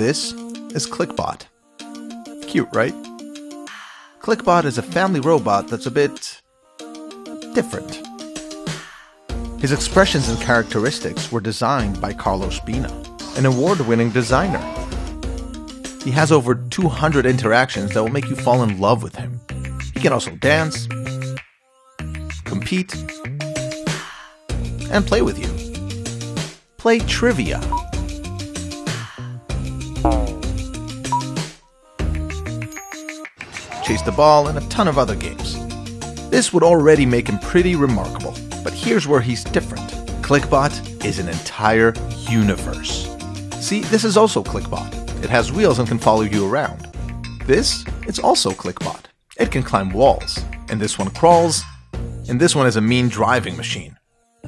This is ClicBot. Cute, right? ClicBot is a family robot that's a bit different. His expressions and characteristics were designed by Carlos Bina, an award-winning designer. He has over 200 interactions that will make you fall in love with him. He can also dance, compete, and play with you. Play trivia. Chase the ball, and a ton of other games. This would already make him pretty remarkable, but here's where he's different. ClicBot is an entire universe. See, this is also ClicBot. It has wheels and can follow you around. This, it's also ClicBot. It can climb walls, and this one crawls, and this one is a mean driving machine,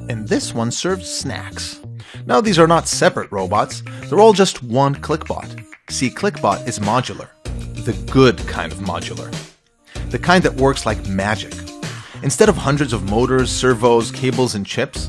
and this one serves snacks. Now these are not separate robots, they're all just one ClicBot. See, ClicBot is modular. The good kind of modular. The kind that works like magic. Instead of hundreds of motors, servos, cables, and chips,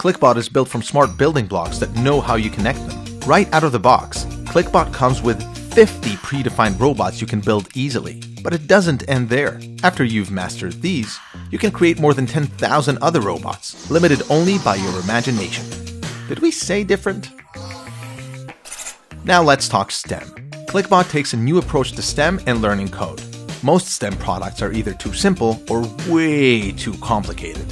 ClicBot is built from smart building blocks that know how you connect them. Right out of the box, ClicBot comes with 50 predefined robots you can build easily. But it doesn't end there. After you've mastered these, you can create more than 10,000 other robots, limited only by your imagination. Did we say different? Now let's talk STEM. ClicBot takes a new approach to STEM and learning code. Most STEM products are either too simple or way too complicated.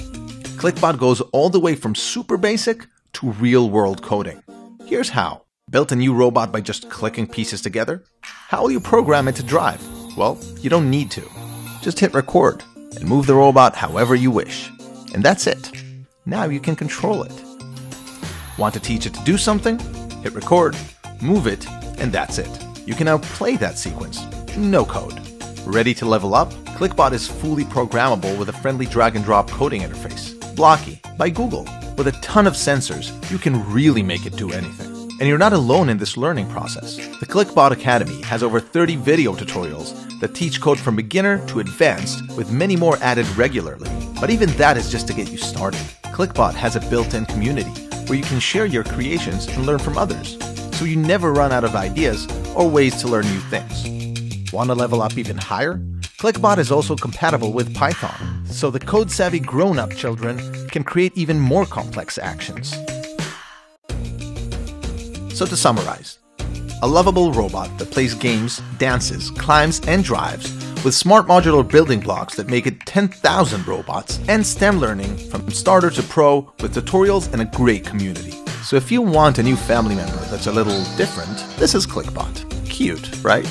ClicBot goes all the way from super basic to real-world coding. Here's how. Built a new robot by just clicking pieces together? How will you program it to drive? Well, you don't need to. Just hit record and move the robot however you wish. And that's it. Now you can control it. Want to teach it to do something? Hit record, move it, and that's it. You can now play that sequence. No code. Ready to level up? ClicBot is fully programmable with a friendly drag-and-drop coding interface. Blocky by Google. With a ton of sensors, you can really make it do anything. And you're not alone in this learning process. The ClicBot Academy has over 30 video tutorials that teach code from beginner to advanced, with many more added regularly. But even that is just to get you started. ClicBot has a built-in community where you can share your creations and learn from others, so you never run out of ideas or ways to learn new things. Want to level up even higher? ClicBot is also compatible with Python, so the code-savvy grown-up children can create even more complex actions. So to summarize, a lovable robot that plays games, dances, climbs, and drives with smart modular building blocks that make it 10,000 robots and STEM learning from starter to pro with tutorials and a great community. So if you want a new family member that's a little different, this is ClicBot. Cute, right?